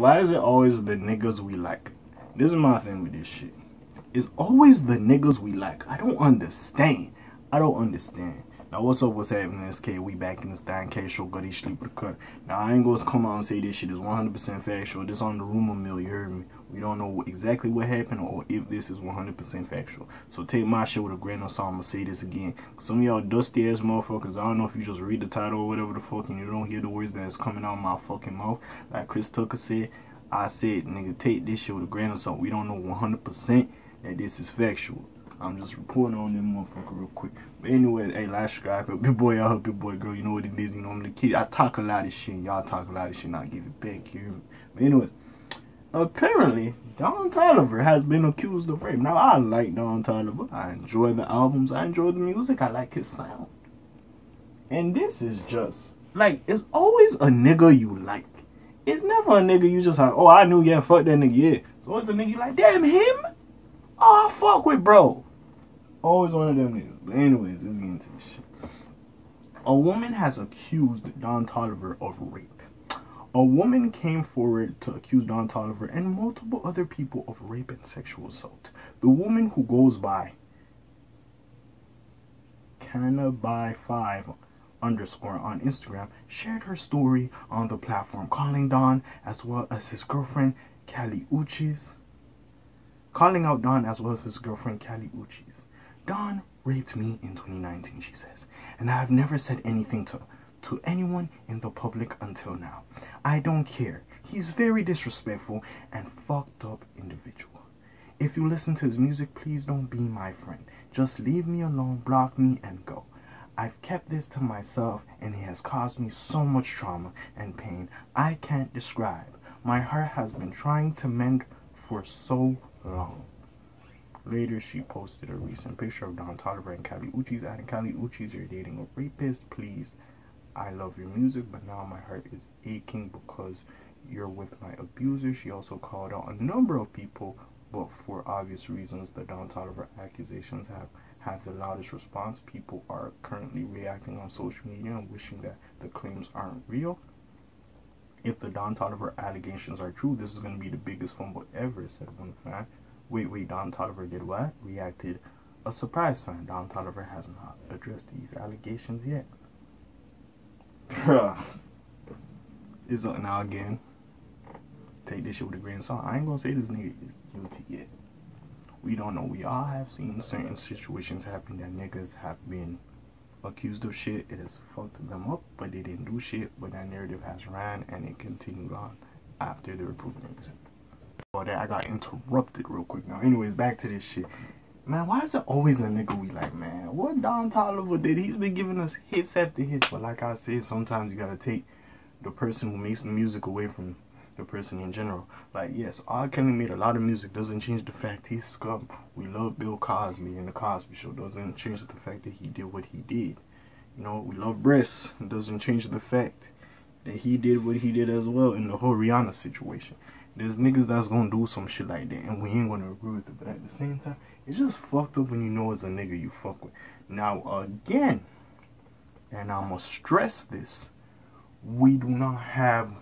Why is it always the niggas we like? This is my thing with this shit. It's always the niggas we like. I don't understand. I don't understand. Now what's up, what's happening, SK? We back in this thing. K show, goody sleep with the cut. Now I ain't gonna come out and say this shit is 100% factual. This on the rumor mill, you heard me. We don't know exactly what happened or if this is 100% factual. So take my shit with a grain of salt. I'm gonna say this again. Some of y'all dusty ass motherfuckers, I don't know if you just read the title or whatever the fuck and you don't hear the words that's coming out of my fucking mouth. Like Chris Tucker said, I said, nigga, take this shit with a grain of salt. We don't know 100% that this is factual. I'm just reporting on them motherfucker real quick. But anyway, hey, like, subscribe, help your boy, I help your boy, girl. You know what it is, you know I'm the kid. I talk a lot of shit, y'all talk a lot of shit, and I give it back, you hear me? But anyway, apparently, Don Toliver has been accused of rape. Now, I like Don Toliver. I enjoy the albums. I enjoy the music. I like his sound. And this is just, like, it's always a nigga you like. It's never a nigga you just like, oh, I knew, yeah, fuck that nigga, yeah. So it's a nigga you like, damn him? Oh, I fuck with bro. Always one of them niggas. But anyways, let's get into this shit. A woman has accused Don Toliver of rape. A woman came forward to accuse Don Toliver and multiple other people of rape and sexual assault. The woman who goes by Cannaby5 _ on Instagram shared her story on the platform, calling Don as well as his girlfriend Kali Uchis. Calling out Don as well as his girlfriend Kali Uchis. Don raped me in 2019, she says, and I have never said anything to anyone in the public until now. I don't care. He's very disrespectful and fucked up individual. If you listen to his music, please don't be my friend. Just leave me alone, block me, and go. I've kept this to myself, and he has caused me so much trauma and pain I can't describe. My heart has been trying to mend for so long. Later, she posted a recent picture of Don Toliver and Kali Uchis, adding, Kali Uchis, you're dating a rapist, please. I love your music, but now my heart is aching because you're with my abuser. She also called out a number of people, but for obvious reasons, the Don Toliver accusations have had the loudest response. People are currently reacting on social media and wishing that the claims aren't real. If the Don Toliver allegations are true, this is going to be the biggest fumble ever, said one fan. Wait, Don Toliver did what? Reacted a surprise fan. Don Toliver has not addressed these allegations yet. Bruh. It's up now again. Take this shit with a grain of salt. I ain't going to say this nigga is guilty yet. We don't know. We all have seen certain situations happen that niggas have been accused of shit. It has fucked them up, but they didn't do shit. But that narrative has ran and it continued on after they were proven innocent. Oh, that I got interrupted real quick. Now anyways, back to this shit, man. Why is it always a nigga we like, man? What Don Toliver did, he's been giving us hits after hits, but like I said, sometimes you gotta take the person who makes the music away from the person in general. Like, yes, R. Kelly made a lot of music, doesn't change the fact he's scum. We love Bill Cosby and the Cosby Show, doesn't change the fact that he did what he did. You know, we love breasts, doesn't change the fact that he did what he did as well in the whole Rihanna situation. There's niggas that's gonna do some shit like that and we ain't gonna agree with it, but at the same time, it's just fucked up when you know it's a nigga you fuck with. Now again, and I'ma stress this, we do not have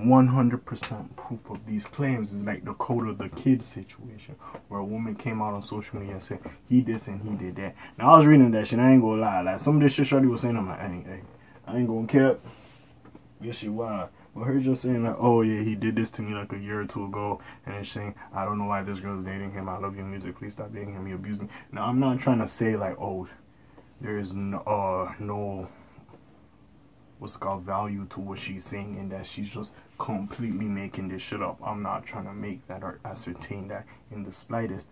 100% proof of these claims. Is like the Coda the Kid situation where a woman came out on social media and said he this and he did that. Now I was reading that shit, I ain't gonna lie, like some of this shit Shorty was saying, I'm like, hey, I ain't gonna care. Yes, she was. But her just saying that, oh yeah, he did this to me like a year or two ago, and then saying, I don't know why this girl's dating him, I love your music, please stop dating him, he abused me. Now I'm not trying to say like, oh, there is no what's called value to what she's saying and that she's just completely making this shit up. I'm not trying to make that or ascertain that in the slightest,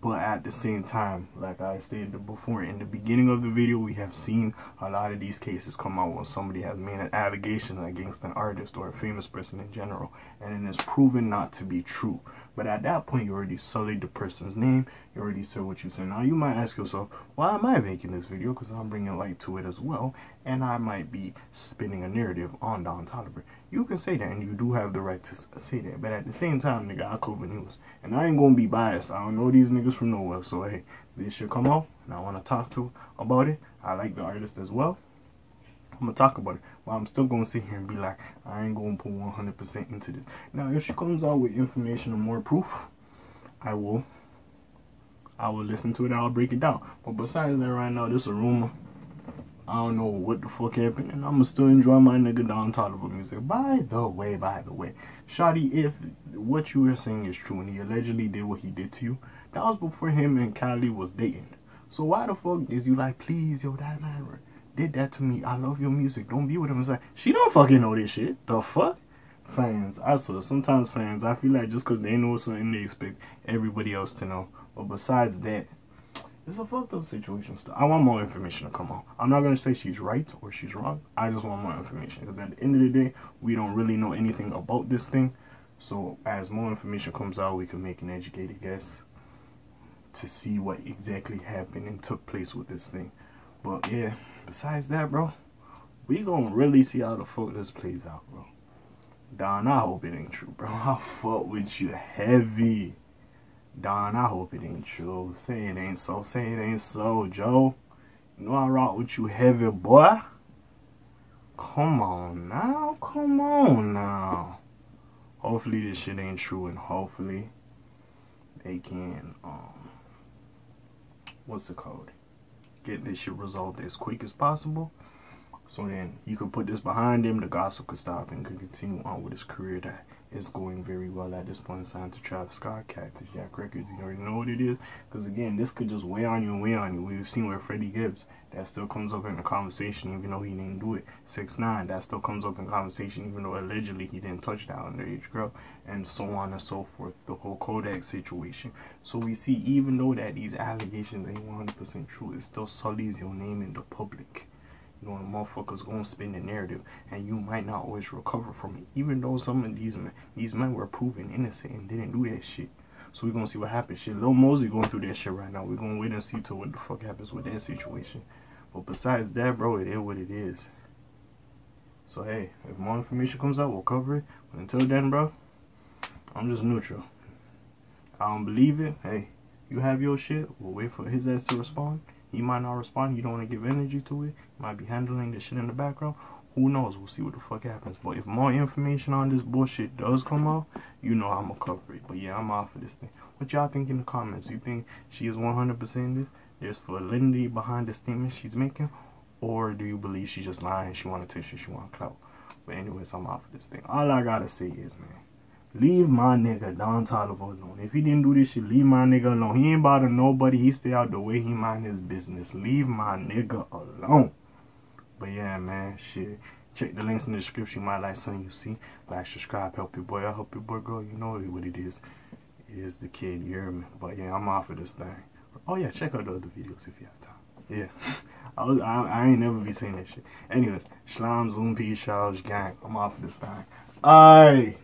but at the same time, like I stated before in the beginning of the video, we have seen a lot of these cases come out when somebody has made an allegation against an artist or a famous person in general, and it's proven not to be true. But at that point, you already sullied the person's name, you already said what you said. Now you might ask yourself, why am I making this video? Because I'm bringing light to it as well, and I might be spinning a narrative on Don Toliver. You can say that, and you do have the right to say that, but at the same time, nigga, I cover news, and I ain't gonna be biased. I don't know these niggas from nowhere, so hey, this should come out, and I want to talk to about it. I like the artist as well. I'm gonna talk about it, but I'm still gonna sit here and be like, I ain't gonna put 100% into this. Now, if she comes out with information or more proof, I will listen to it. I'll break it down. But besides that, right now, this is a rumor. I don't know what the fuck happened, and I'ma still enjoy my nigga Don Toliver music. By the way, Shawty, if what you were saying is true, and he allegedly did what he did to you, that was before him and Kali was dating. So why the fuck is you like, please, yo, that man did that to me, I love your music, don't be with him? It's like, she don't fucking know this shit. The fuck? Fans, I swear, sometimes fans, I feel like just because they know something, they expect everybody else to know. But besides that, it's a fucked up situation still. I want more information to come out. I'm not going to say she's right or she's wrong. I just want more information. Because at the end of the day, we don't really know anything about this thing. So as more information comes out, we can make an educated guess to see what exactly happened and took place with this thing. But yeah, besides that, bro, we going to really see how the fuck this plays out, bro. Don, I hope it ain't true, bro. I fuck with you heavy. Don, I hope it ain't true. Say it ain't so. Say it ain't so, Joe. You know I rock with you heavy, boy. Come on now. Come on now. Hopefully this shit ain't true, and hopefully they can, what's it called? Get this shit resolved as quick as possible. So then you can put this behind him, the gossip could stop, and could continue on with his career that is going very well at this point. Signed to Travis Scott, Cactus Jack Records, you already know what it is. Because again, this could just weigh on you and weigh on you. We've seen with Freddie Gibbs, that still comes up in the conversation even though he didn't do it. 6ix9ine, that still comes up in conversation even though allegedly he didn't touch that underage girl. And so on and so forth, the whole Kodak situation. So we see, even though that these allegations ain't 100% true, it still sullies your name in the public. You know, the motherfuckers gonna spin the narrative, and you might not always recover from it, even though some of these men were proven innocent and didn't do that shit. So we're gonna see what happens. Shit, Lil Mosey going through that shit right now. We're gonna wait and see to what the fuck happens with that situation. But besides that, bro, it is what it is. So hey, if more information comes out, we'll cover it. But until then, bro, I'm just neutral. I don't believe it. Hey, you have your shit. We'll wait for his ass to respond. He might not respond. You don't want to give energy to it. You might be handling this shit in the background. Who knows? We'll see what the fuck happens. But if more information on this bullshit does come out, you know I'm going to cover it. But yeah, I'm out for this thing. What y'all think in the comments? You think she is 100% this? There's validity behind the statement she's making? Or do you believe she's just lying? She want attention. She want clout. But anyways, I'm out for this thing. All I got to say is, man, leave my nigga Don Toliver alone. If he didn't do this shit, leave my nigga alone. He ain't bother nobody. He stay out the way. He mind his business. Leave my nigga alone. But yeah, man, shit. Check the links in the description. You might like something you see. Like, subscribe, help your boy. I help your boy, girl. You know what it is. It is the kid. You hear me? But yeah, I'm out for this thing. Oh yeah, check out the other videos if you have time. Yeah, I ain't never be saying that shit. Anyways, Shlime, Zoom, Peace, Charles, Gang. I'm out for this thing. Aye.